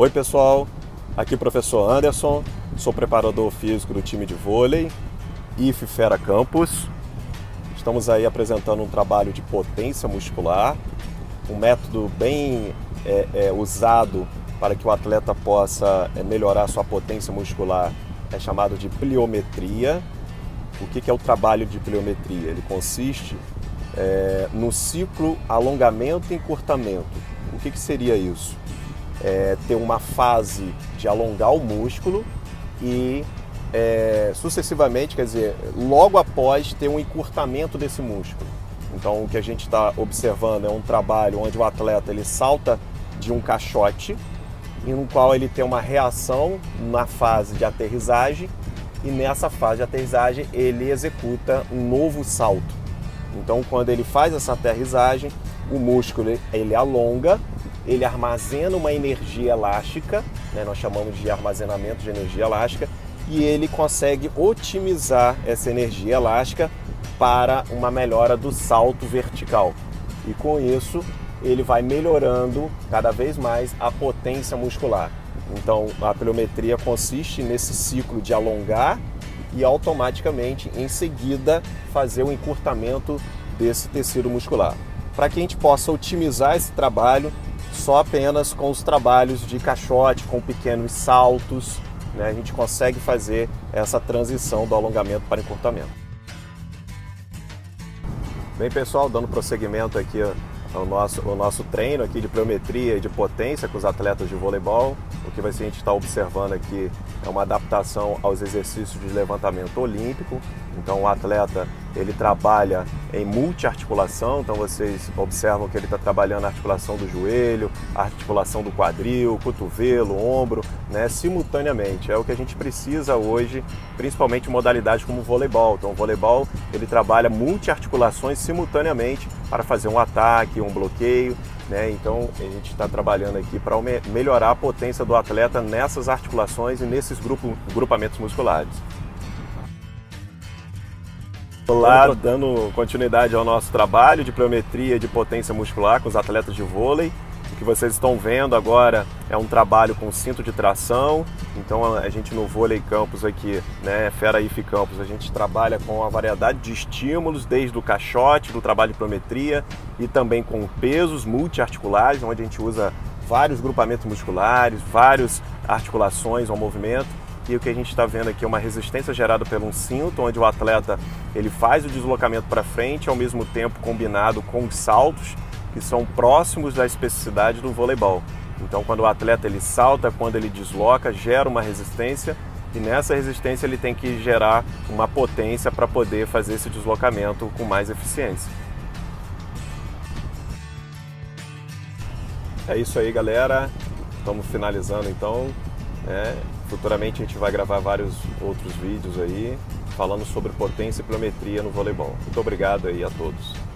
Oi pessoal, aqui professor Anderson, sou preparador físico do time de vôlei, IF Fera Campus. Estamos aí apresentando um trabalho de potência muscular, um método bem usado para que o atleta possa melhorar sua potência muscular, é chamado de pliometria. O que é o trabalho de pliometria? Ele consiste no ciclo alongamento e encurtamento. O que seria isso? Ter uma fase de alongar o músculo e sucessivamente, quer dizer, logo após ter um encurtamento desse músculo. Então o que a gente está observando é um trabalho onde o atleta ele salta de um caixote e no qual ele tem uma reação na fase de aterrissagem e nessa fase de aterrissagem ele executa um novo salto. Então quando ele faz essa aterrissagem, o músculo ele alonga, ele armazena uma energia elástica, né? Nós chamamos de armazenamento de energia elástica, e ele consegue otimizar essa energia elástica para uma melhora do salto vertical. E com isso, ele vai melhorando cada vez mais a potência muscular. Então, a pliometria consiste nesse ciclo de alongar e automaticamente, em seguida, fazer o encurtamento desse tecido muscular. Para que a gente possa otimizar esse trabalho, só apenas com os trabalhos de caixote, com pequenos saltos, né? A gente consegue fazer essa transição do alongamento para encurtamento. Bem pessoal, dando prosseguimento aqui ao nosso treino aqui de pliometria e de potência com os atletas de voleibol. O que a gente está observando aqui é uma adaptação aos exercícios de levantamento olímpico. Então o atleta ele trabalha em multiarticulação, então vocês observam que ele está trabalhando a articulação do joelho, a articulação do quadril, cotovelo, ombro, né, simultaneamente. É o que a gente precisa hoje, principalmente em modalidades como o voleibol. Então o voleibol ele trabalha multiarticulações simultaneamente para fazer um ataque, um bloqueio, né? Então a gente está trabalhando aqui para melhorar a potência do atleta nessas articulações e nesses grupamentos musculares. Olá, dando continuidade ao nosso trabalho de pliometria e de potência muscular com os atletas de vôlei. O que vocês estão vendo agora é um trabalho com cinto de tração. Então a gente no vôlei campus aqui, né, Fera IF Campus, a gente trabalha com uma variedade de estímulos, desde o caixote, do trabalho de pliometria e também com pesos multiarticulares, onde a gente usa vários grupamentos musculares, várias articulações ao movimento. E o que a gente está vendo aqui é uma resistência gerada pelo um cinto, onde o atleta ele faz o deslocamento para frente, ao mesmo tempo combinado com os saltos, que são próximos da especificidade do voleibol. Então quando o atleta ele salta, quando ele desloca, gera uma resistência, e nessa resistência ele tem que gerar uma potência para poder fazer esse deslocamento com mais eficiência. É isso aí galera, estamos finalizando então, né? Futuramente a gente vai gravar vários outros vídeos aí falando sobre potência e pliometria no voleibol. Muito obrigado aí a todos.